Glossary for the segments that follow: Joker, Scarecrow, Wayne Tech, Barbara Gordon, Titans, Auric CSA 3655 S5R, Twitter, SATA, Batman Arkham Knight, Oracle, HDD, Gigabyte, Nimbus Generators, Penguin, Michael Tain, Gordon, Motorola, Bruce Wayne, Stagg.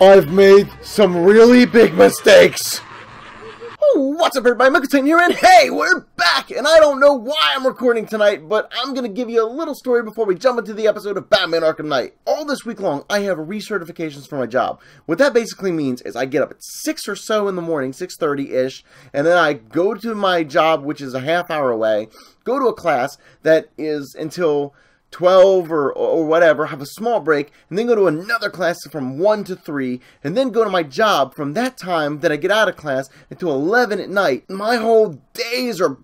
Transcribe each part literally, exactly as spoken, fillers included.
I've made some really big mistakes. Oh, what's up, everybody? Michael Tain here, and hey, we're back! And I don't know why I'm recording tonight, but I'm gonna give you a little story before we jump into the episode of Batman Arkham Knight. All this week long, I have recertifications for my job. What that basically means is I get up at six or so in the morning, six thirty-ish, and then I go to my job, which is a half hour away, go to a class that is until twelve or, or whatever, have a small break, and then go to another class from one to three, and then go to my job from that time that I get out of class until eleven at night. My whole days are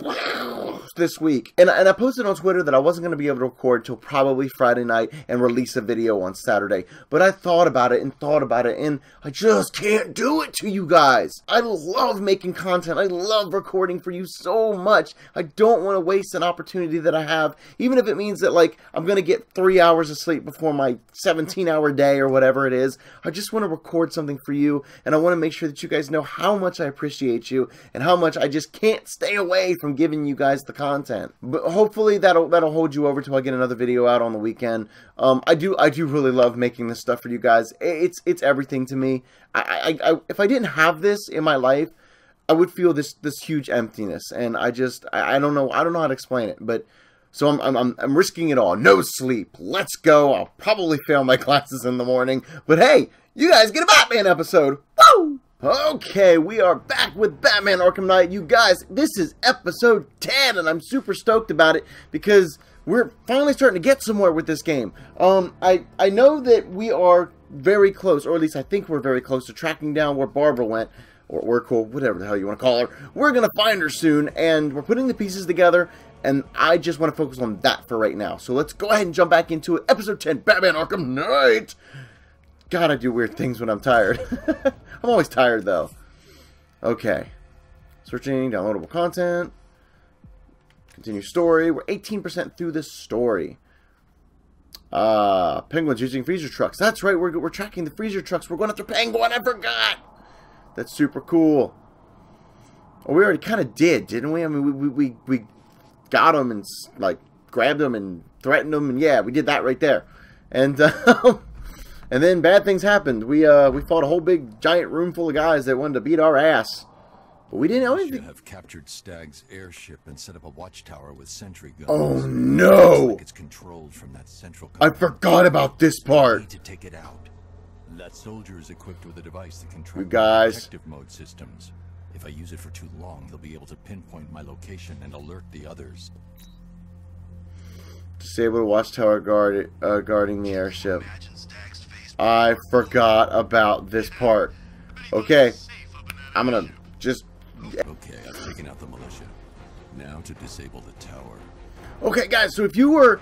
this week. And, and I posted on Twitter that I wasn't going to be able to record till probably Friday night and release a video on Saturday. But I thought about it and thought about it, and I just can't do it to you guys. I love making content. I love recording for you so much. I don't want to waste an opportunity that I have, even if it means that, like, I'm going to get three hours of sleep before my seventeen hour day or whatever it is. I just want to record something for you, and I want to make sure that you guys know how much I appreciate you and how much I just can't stay away from giving you guys the content. But hopefully that'll that'll hold you over till I get another video out on the weekend. Um, I do I do really love making this stuff for you guys. It's it's everything to me. I, I, I if I didn't have this in my life, I would feel this this huge emptiness, and I just I, I don't know I don't know how to explain it, but. So I'm, I'm, I'm risking it all. No sleep. Let's go. I'll probably fail my classes in the morning. But hey, you guys get a Batman episode. Woo! Okay, we are back with Batman Arkham Knight. You guys, this is episode ten, and I'm super stoked about it because we're finally starting to get somewhere with this game. Um, I, I know that we are very close, or at least I think we're very close to tracking down where Barbara went. Or Oracle, whatever the hell you want to call her. We're going to find her soon, and we're putting the pieces together, and I just want to focus on that for right now. So let's go ahead and jump back into it. Episode ten, Batman Arkham Knight! God, I do weird things when I'm tired. I'm always tired, though. Okay. Searching, downloadable content. Continue story. We're eighteen percent through this story. Uh, Penguin's using freezer trucks. That's right, we're, we're tracking the freezer trucks. We're going after Penguin, I forgot! That's super cool. Oh, we already kind of did, didn't we? I mean, we, we, we, we got them and, like, grabbed them and threatened them. And, yeah, we did that right there. And uh, and then bad things happened. We uh, we fought a whole big, giant room full of guys that wanted to beat our ass. But we didn't know anything. We should have captured Stagg's airship and set up a watchtower with sentry guns. Oh, no. It's like it's controlled from that central compound. I forgot about this part. We need to take it out. That soldier is equipped with a device that can track detective mode systems. If I use it for too long, they'll be able to pinpoint my location and alert the others. Disable the watchtower guard, uh, guarding the airship. I forgot about this part. Okay, I'm gonna just. Okay, I've taken out the militia. Now to disable the tower. Okay, guys. So if you were,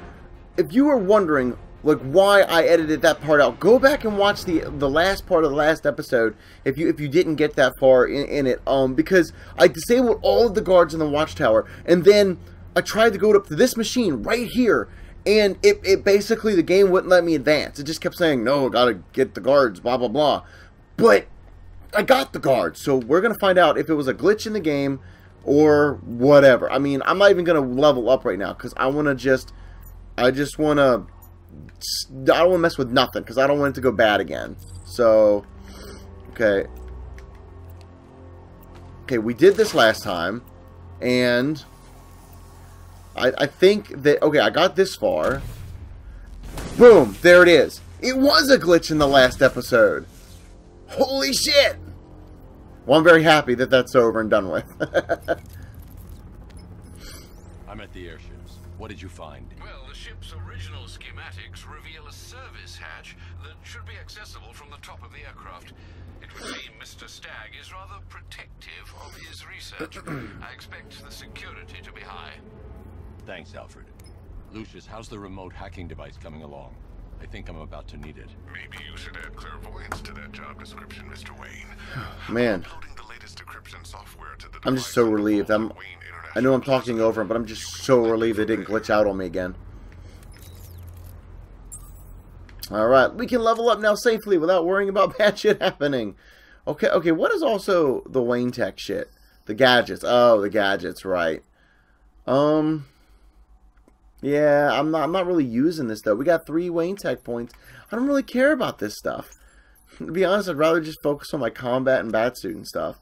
if you were wondering. Like why I edited that part out. Go back and watch the the last part of the last episode if you if you didn't get that far in, in it. Um, because I disabled all of the guards in the watchtower, and then I tried to go up to this machine right here, and it it basically the game wouldn't let me advance. It just kept saying no, gotta get the guards, blah blah blah. But I got the guards, so we're gonna find out if it was a glitch in the game or whatever. I mean, I'm not even gonna level up right now because I wanna just I just wanna. I don't want to mess with nothing because I don't want it to go bad again. So, okay. Okay, we did this last time. And I, I think that, okay, I got this far. Boom, there it is. It was a glitch in the last episode. Holy shit. Well, I'm very happy that that's over and done with. I'm at the airships. What did you find? Well, the ship's original schematics reveal a service hatch that should be accessible from the top of the aircraft. It would seem Mister Stagg is rather protective of his research. I expect the security to be high. Thanks, Alfred. Lucius, how's the remote hacking device coming along? I think I'm about to need it. Maybe you should add clairvoyance to that job description, Mister Wayne. Man. The latest decryption software to the I'm just so relieved. I'm, I know I'm talking over him, but I'm just so relieved they didn't glitch out on me again. Alright, we can level up now safely without worrying about bad shit happening. Okay, okay, what is also the Wayne Tech shit? The gadgets. Oh, the gadgets, right. Um, yeah, I'm not, I'm not really using this, though. We got three Wayne Tech points. I don't really care about this stuff. to be honest, I'd rather just focus on my combat and batsuit and stuff.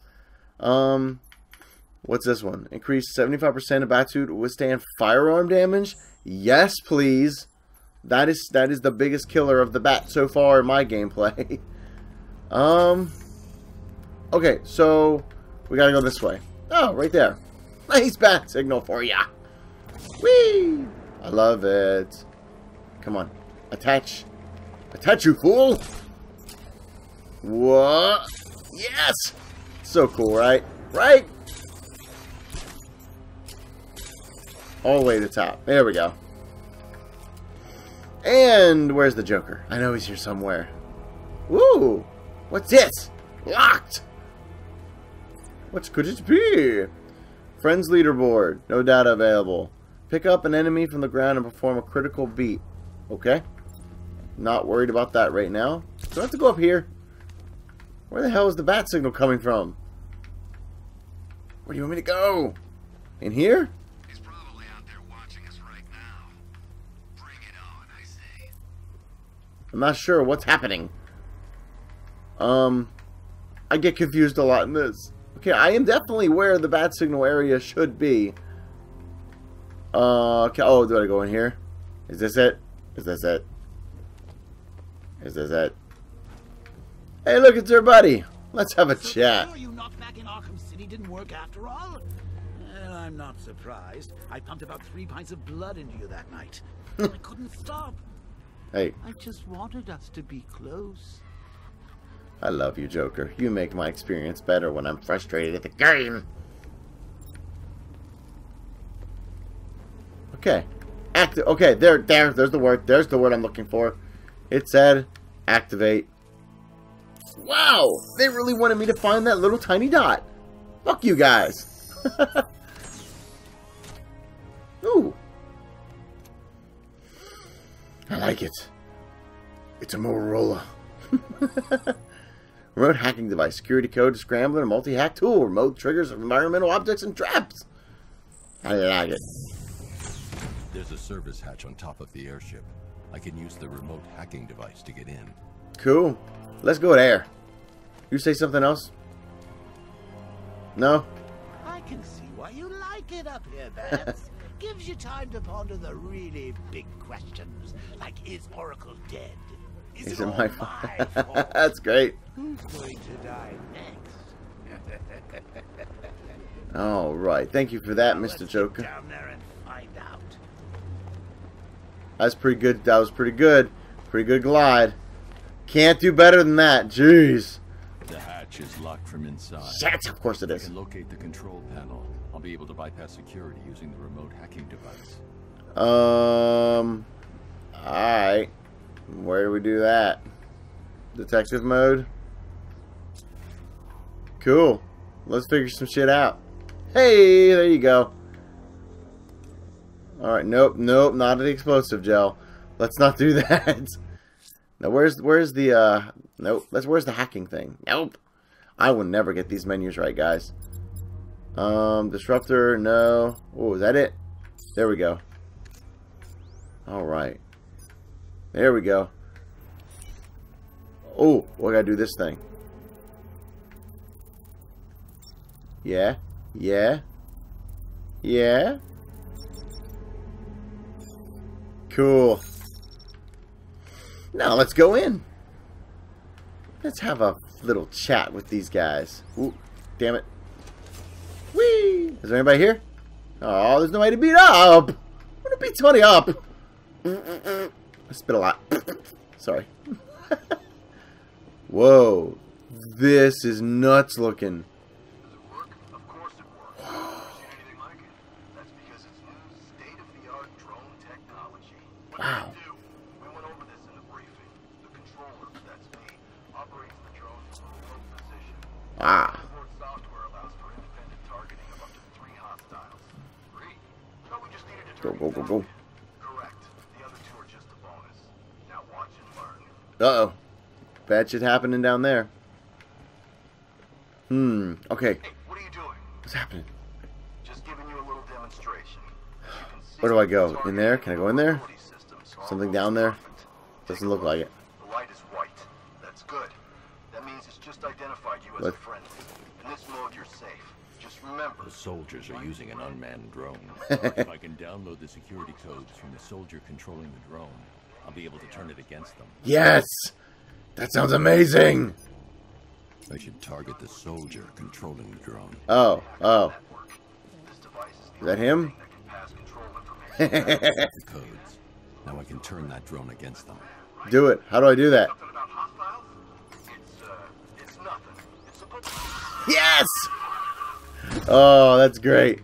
Um, what's this one? Increase seventy-five percent of batsuit withstand firearm damage? Yes, please. That is that is the biggest killer of the bat so far in my gameplay. um, okay, so we gotta go this way. Oh, right there. Nice bat signal for ya. Whee! I love it. Come on, attach, attach, you fool! What? Yes! So cool, right? Right? All the way to the top. There we go. And where's the Joker? I know he's here somewhere. Woo! What's this? Locked! What could it be? Friends leaderboard. No data available. Pick up an enemy from the ground and perform a critical beat. Okay. Not worried about that right now. Do I have to go up here? Where the hell is the bat signal coming from? Where do you want me to go? In here? He's probably out there watching us right now. Bring it on, I say. I'm not sure what's happening. Um, I get confused a lot in this. Okay, I am definitely where the bat signal area should be. Uh, okay. Oh, do I go in here? Is this it? Is this it? Is this it? Hey, look, it's your buddy. Let's have a so chat. Your knockback in Arkham City didn't work after all? Well, I'm not surprised. I pumped about three pints of blood into you that night. I couldn't stop. Hey. I just wanted us to be close. I love you, Joker. You make my experience better when I'm frustrated at the game. Okay. Active. Okay, there, there. There's the word. There's the word I'm looking for. It said activate. Wow! They really wanted me to find that little tiny dot. Fuck you guys. Ooh. I like it. It's a Motorola. Remote hacking device. Security code, scrambler, multi-hack tool. Remote triggers environmental objects and traps. I like it. There's a service hatch on top of the airship. I can use the remote hacking device to get in. Cool. Let's go there. You say something else? No? I can see why you like it up here, Bats. Gives you time to ponder the really big questions. Like, is Oracle dead? Is, is it, it my fault? fault? That's great. Who's going to die next? Alright. Thank you for that, now Mister Joker. Down there and find out. That's pretty good. That was pretty good. Pretty good glide. Can't do better than that. Jeez. The hatch is locked from inside. Shit, of course it is. I can locate the control panel. I'll be able to bypass security using the remote hacking device. Um. Alright. Where do we do that? Detective mode? Cool. Let's figure some shit out. Hey, there you go. Alright, nope, nope, not the explosive gel. Let's not do that. Now where's where's the uh nope, that's where's the hacking thing? Nope. I will never get these menus right, guys. Um disruptor, no. Oh, is that it? There we go. Alright. There we go. Oh, well, I gotta do this thing. Yeah, yeah, yeah. Cool. Now let's go in. Let's have a little chat with these guys. Ooh, damn it. Whee! Is there anybody here? Oh, there's nobody to beat up. I'm gonna beat somebody up. I spit a lot. Sorry. Whoa. This is nuts looking. Does it work? Of course it works. Have you seen anything like it? That's because it's new state-of-the-art drone technology. What wow. Ah. Go, go, go, go. Correct. The other two are just a bonus. Now watch and learn. Uh-oh. Bad shit happening down there. Hmm. Okay. Hey, what are you doing? What's happening? Just giving you a little demonstration. Where do I go? In there? Can I go in there? Something down there? Doesn't look like it. The light is white. That's good. has just identified you as what? a friend. In this mode, you're safe. Just remember... The soldiers are using an unmanned drone. If I can download the security codes from the soldier controlling the drone, I'll be able to turn it against them. Yes! That sounds amazing! I should target the soldier controlling the drone. Oh, oh. Is that him? The codes. Now I can turn that drone against them. Do it. How do I do that? Yes! Oh, that's great.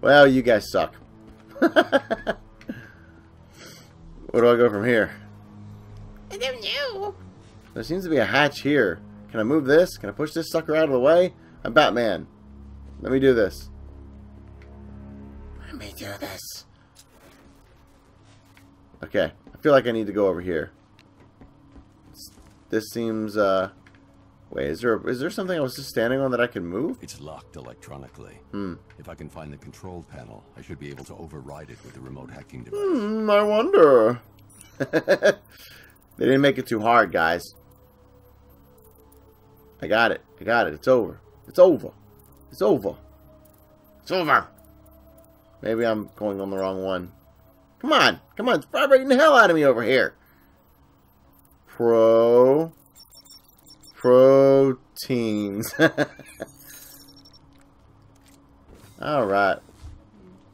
Well, you guys suck. Where do I go from here? I don't know. There seems to be a hatch here. Can I move this? Can I push this sucker out of the way? I'm Batman. Let me do this. Let me do this. Okay. I feel like I need to go over here. This seems, uh... Wait, is there, is there something I was just standing on that I can move? It's locked electronically. Hmm. If I can find the control panel, I should be able to override it with the remote hacking device. Hmm, I wonder. They didn't make it too hard, guys. I got it. I got it. It's over. It's over. It's over. It's over. Maybe I'm going on the wrong one. Come on. Come on. It's vibrating the hell out of me over here. Pro... Proteins. Alright.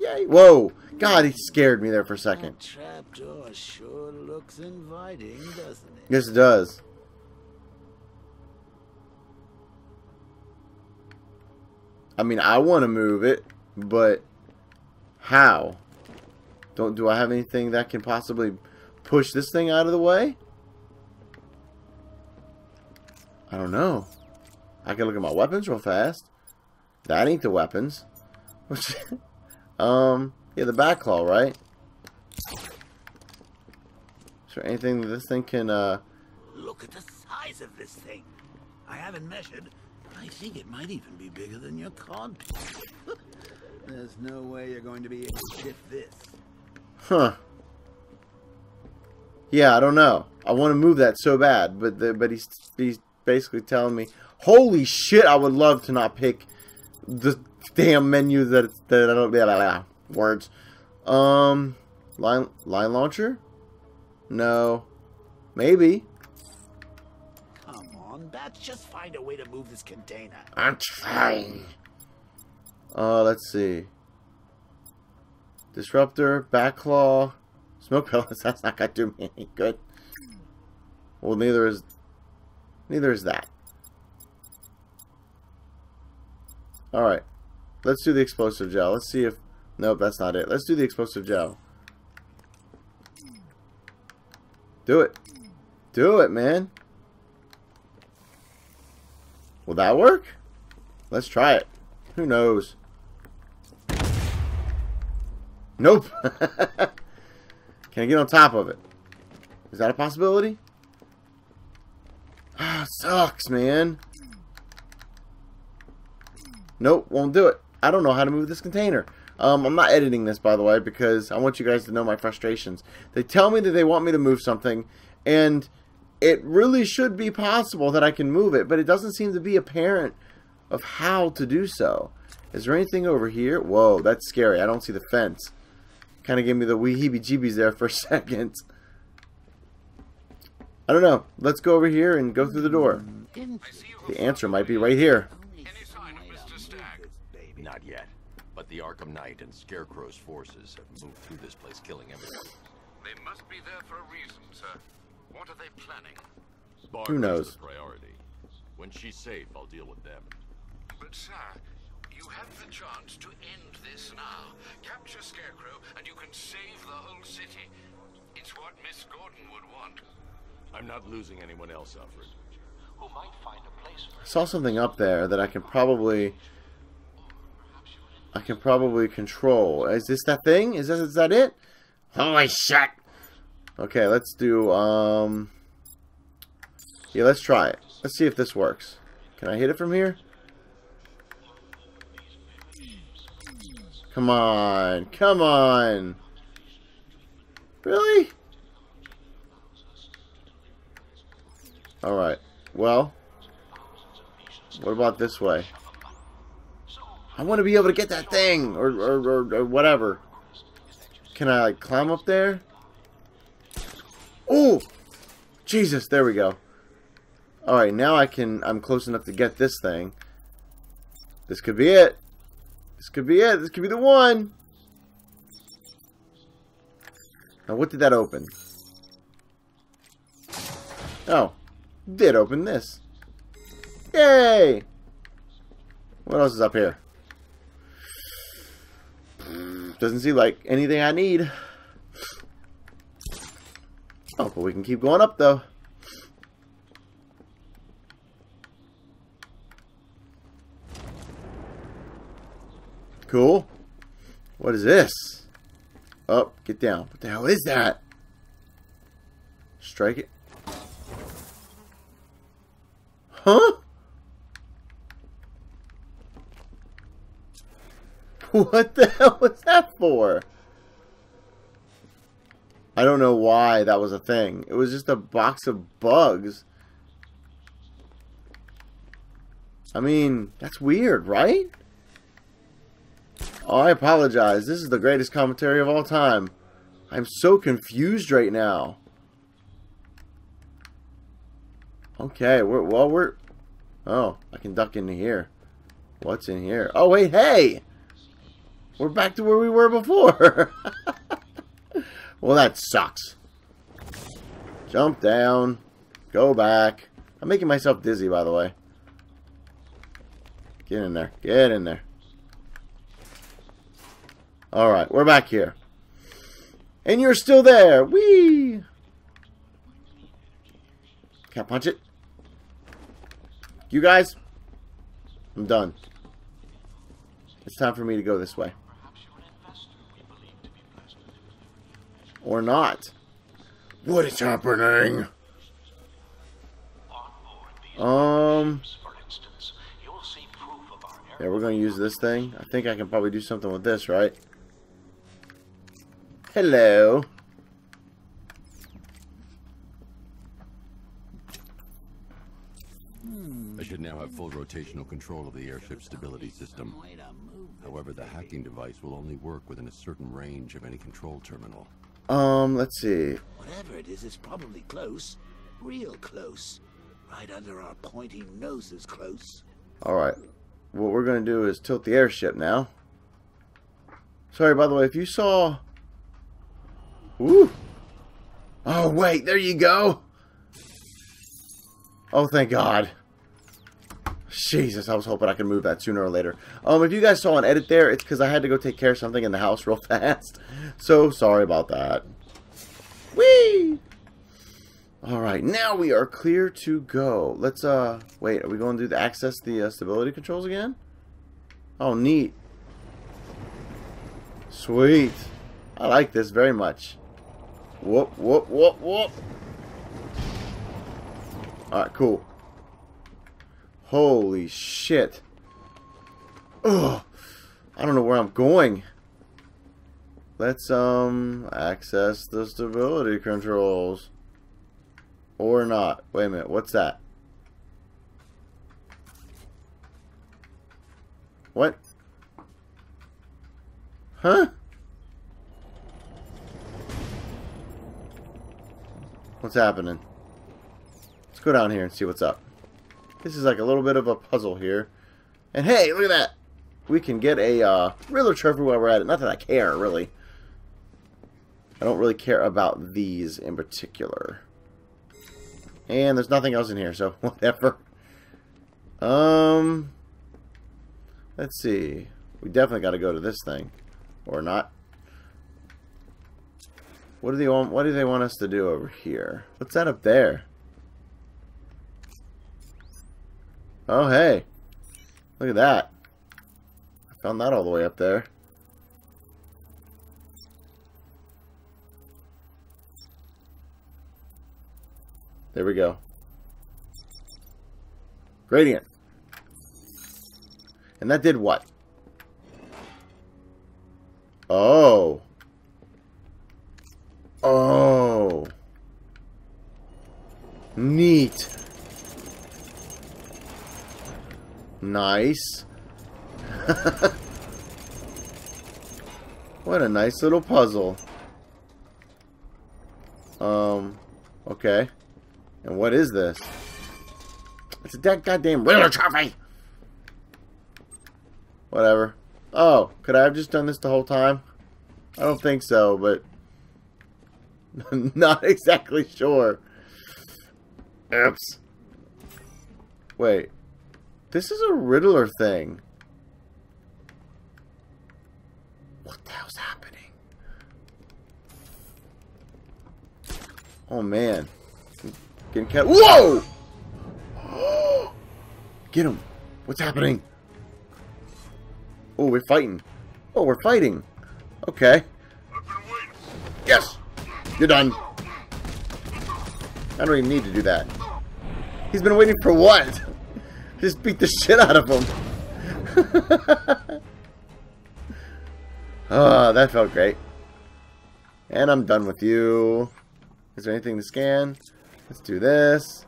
Yay. Whoa. God, he scared me there for a second. That trapdoor sure looks inviting, doesn't it? Yes, it does. I mean, I want to move it, but how? Don't, do I have anything that can possibly push this thing out of the way? I don't know. I can look at my weapons real fast. That ain't the weapons. um, yeah, the back claw, right? Is there anything that this thing can, uh... Look at the size of this thing. I haven't measured. I think it might even be bigger than your cod piece. There's no way you're going to be able to shift this. Huh. Yeah, I don't know. I want to move that so bad, but the, but he's... he's basically telling me, holy shit, I would love to not pick the damn menu that, that I don't, blah, blah, blah, words. Um, line, line launcher? No. Maybe. Come on, Bat, just find a way to move this container. I'm trying. Uh, let's see. Disruptor, backlaw, smoke pellets, that's not gonna do me any good. Well, neither is... Neither is that. Alright. Let's do the explosive gel. Let's see if... Nope, that's not it. Let's do the explosive gel. Do it. Do it, man. Will that work? Let's try it. Who knows? Nope. Can I get on top of it? Is that a possibility? Ah, sucks, man. Nope, won't do it. I don't know how to move this container. Um, I'm not editing this, by the way, because I want you guys to know my frustrations. They tell me that they want me to move something, and it really should be possible that I can move it, but it doesn't seem to be apparent of how to do so. Is there anything over here? Whoa, that's scary. I don't see the fence. Kind of gave me the wee heebie-jeebies there for a second. I don't know. Let's go over here and go through the door. The answer might be right here. Any sign of Mister Stagg? Not yet, but the Arkham Knight and Scarecrow's forces have moved through this place, killing everyone. They must be there for a reason, sir. What are they planning? Bart Who knows? Priority. When she's safe, I'll deal with them. But sir, you have the chance to end this now. Capture Scarecrow, and you can save the whole city. It's what Miss Gordon would want. I'm not losing anyone else, Alfred. Who might find a place for I saw something up there that I can probably... I can probably control. Is this that thing? Is that, is that it? Holy shit! Okay, let's do, um... yeah, let's try it. Let's see if this works. Can I hit it from here? Come on! Come on! Really? Alright, well, What about this way? I want to be able to get that thing, or, or, or, or whatever. Can I, like, climb up there? Oh! Jesus, there we go. Alright, now I can, I'm close enough to get this thing. This could be it. This could be it. This could be the one. Now, what did that open? Oh. Did open this. Yay! What else is up here? Doesn't seem like anything I need. Oh, but we can keep going up, though. Cool. What is this? Oh, get down. What the hell is that? Strike it. Huh? What the hell was that for? I don't know why that was a thing. It was just a box of bugs. I mean, that's weird, right? Oh, I apologize. This is the greatest commentary of all time. I'm so confused right now. Okay, we're, well, we're... Oh, I can duck into here. What's in here? Oh, wait, hey! We're back to where we were before. Well, that sucks. Jump down. Go back. I'm making myself dizzy, by the way. Get in there. Get in there. Alright, we're back here. And you're still there. Whee! Can't punch it. You guys, I'm done. It's time for me to go this way. Or not. What is happening? Um. Yeah, we're going to use this thing. I think I can probably do something with this, right? Hello. I should now have full rotational control of the airship's stability system. However, the hacking device will only work within a certain range of any control terminal. Um, let's see. Whatever it is, it's probably close. Real close. Right under our pointy noses close. Alright. What we're going to do is tilt the airship now. Sorry, by the way, if you saw... Ooh! Oh, wait, there you go! Oh, thank God. Jesus, I was hoping I could move that sooner or later. Um, if you guys saw an edit there, it's because I had to go take care of something in the house real fast. So, sorry about that. Whee! Alright, now we are clear to go. Let's, uh, wait, are we going to do the access the uh, stability controls again? Oh, neat. Sweet. I like this very much. Whoop, whoop, whoop, whoop. Alright, cool. Holy shit. Ugh. I don't know where I'm going. Let's, um, access the stability controls. Or not. Wait a minute, what's that? What? Huh? What's happening? Let's go down here and see what's up. This is like a little bit of a puzzle here. And hey, look at that! We can get a uh, Riddler trophy while we're at it. Not that I care, really. I don't really care about these in particular. And there's nothing else in here, so whatever. Um, let's see. We definitely got to go to this thing, or not. What do they want? What do they want us to do over here? What's that up there? Oh, hey. Look at that. I found that all the way up there. There we go. Gradient. And that did what? Oh. Oh. Neat. Nice. What a nice little puzzle. Um, okay. And what is this? It's a dead goddamn Riddler trophy! Whatever. Oh, could I have just done this the whole time? I don't think so, but... I'm not exactly sure. Oops. Wait. This is a Riddler thing. What the hell's happening? Oh, man. Getting kept. Whoa! Get him. What's happening? Oh, we're fighting. Oh, we're fighting. Okay. Yes! You're done. I don't even need to do that. He's been waiting for what? Just beat the shit out of him. Oh, that felt great. And I'm done with you. Is there anything to scan? Let's do this.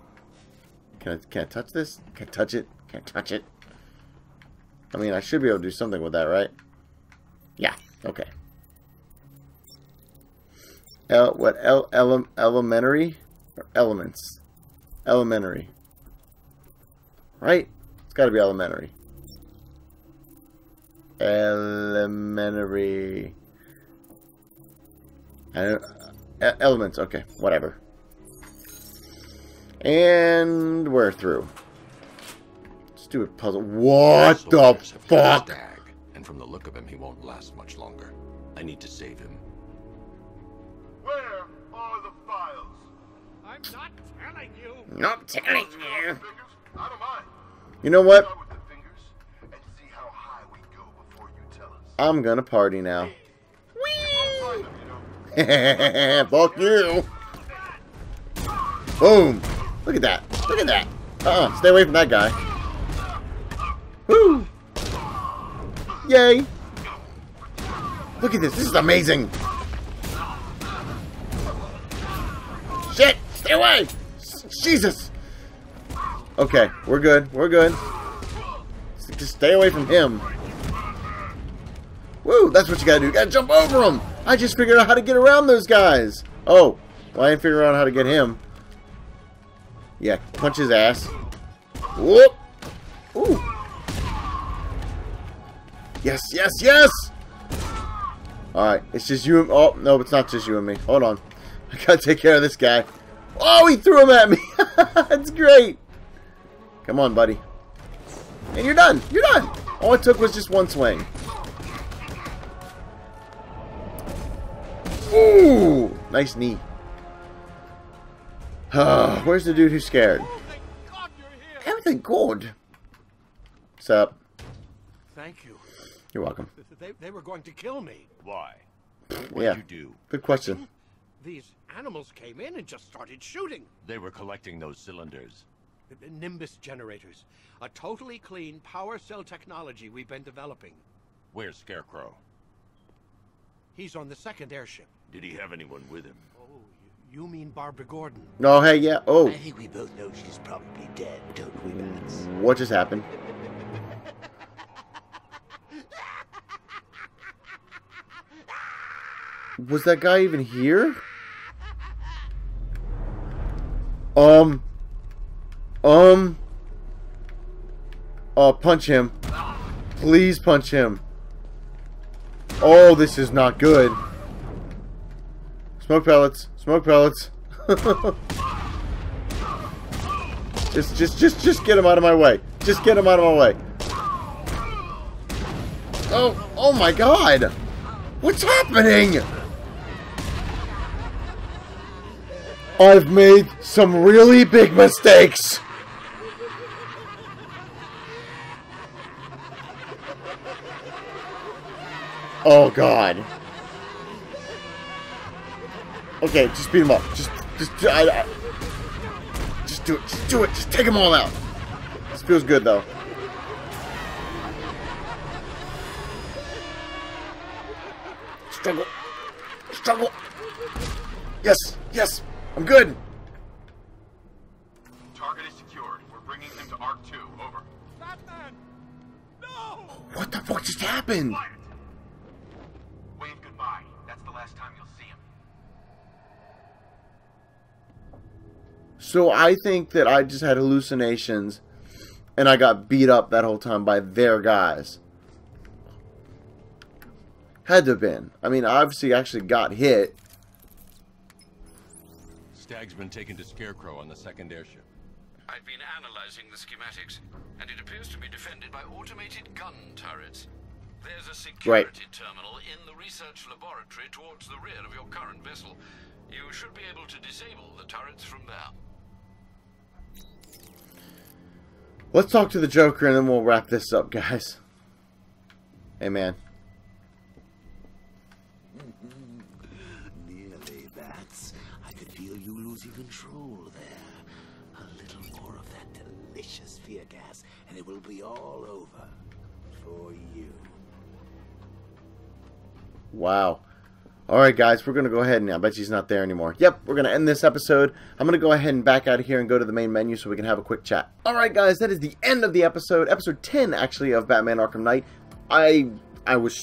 Can I, can I touch this? Can't touch it. Can't touch it. I mean, I should be able to do something with that, right? Yeah. Okay. El, what? El, ele, elementary? Or elements? Elementary. Right? It's got to be elementary. Elementary. I don't, uh, elements. Okay. Whatever. And we're through. Stupid puzzle. What the fuck? Stagg, and from the look of him, he won't last much longer. I need to save him. Where are the files? I'm not telling you. Not telling you. I don't mind. You know what? I'm gonna party now. Whee! Fuck you. Boom. Look at that. Look at that. Uh-uh. Stay away from that guy. Woo! Yay! Look at this. This is amazing. Shit! Stay away! Jesus! Okay, we're good. We're good. Just stay away from him. Woo! That's what you gotta do. You gotta jump over him. I just figured out how to get around those guys. Oh, well, I didn't figure out how to get him. Yeah, punch his ass. Whoop! Ooh! Yes, yes, yes! Alright, it's just you and... Oh, no, it's not just you and me. Hold on. I gotta take care of this guy. Oh, he threw him at me! That's great! Come on, buddy. And you're done! You're done! All it took was just one swing. Ooh! Nice knee. Oh, where's the dude who's scared? Oh, thank God you're here. Everything good. What's up? Thank you. You're welcome. They, they were going to kill me. Why? What yeah. did you do? Good question. These animals came in and just started shooting. They were collecting those cylinders. The Nimbus Generators. A totally clean power cell technology we've been developing. Where's Scarecrow? He's on the second airship. Did he have anyone with him? Oh, you mean Barbara Gordon? No, hey, yeah. Oh. I think we both know she's probably dead, don't we, Max? What just happened? Was that guy even here? Um. Um. Oh, punch him. Please punch him. Oh, this is not good. Smoke pellets. Smoke pellets. just, just, just, just get him out of my way. Just get him out of my way. Oh, oh my God. What's happening? I've made some really big mistakes. Oh God. Okay, just beat him up. Just, just, I, I, just do it. Just do it. Just take them all out. This feels good though. Struggle. Struggle. Yes. Yes. I'm good. Target is secured. We're bringing him to Arc two. Over. Batman! What the fuck just happened? Quiet. Wave goodbye. That's the last time you'll see him. So I think that I just had hallucinations and I got beat up that whole time by their guys. Had to have been. I mean, I obviously actually got hit. Stagg's been taken to Scarecrow on the second airship. I've been analyzing the schematics, and it appears to be defended by automated gun turrets. There's a security right. terminal in the research laboratory towards the rear of your current vessel. You should be able to disable the turrets from there. Let's talk to the Joker, and then we'll wrap this up, guys. Hey, man. Nearly, Bats. I could feel you losing control there. Delicious fear gas, and it will be all over for you. Wow. Alright, guys, we're going to go ahead and I bet she's not there anymore. Yep, we're going to end this episode. I'm going to go ahead and back out of here and go to the main menu so we can have a quick chat. Alright, guys, that is the end of the episode. Episode ten, actually, of Batman Arkham Knight. I... I was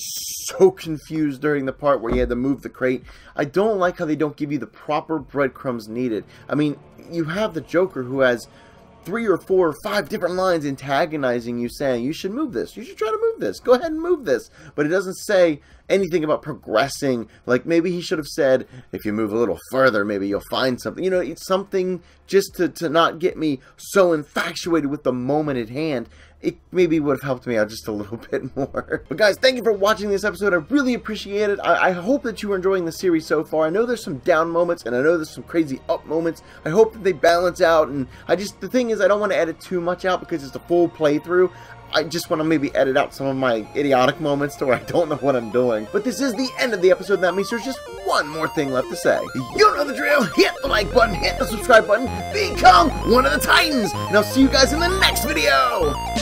so confused during the part where you had to move the crate. I don't like how they don't give you the proper breadcrumbs needed. I mean, you have the Joker who has three or four or five different lines antagonizing you, saying you should move this, you should try to move this, go ahead and move this, but it doesn't say anything about progressing. Like, maybe he should have said, if you move a little further, maybe you'll find something, you know, it's something just to, to not get me so infatuated with the moment at hand. It maybe would have helped me out just a little bit more. But guys, thank you for watching this episode. I really appreciate it. I, I hope that you are enjoying the series so far. I know there's some down moments, and I know there's some crazy up moments. I hope that they balance out, and I just, the thing is, I don't want to edit too much out because it's a full playthrough. I just want to maybe edit out some of my idiotic moments to where I don't know what I'm doing. But this is the end of the episode, and that means there's just one more thing left to say. You know the drill. Hit the like button, hit the subscribe button, become one of the Titans, and I'll see you guys in the next video.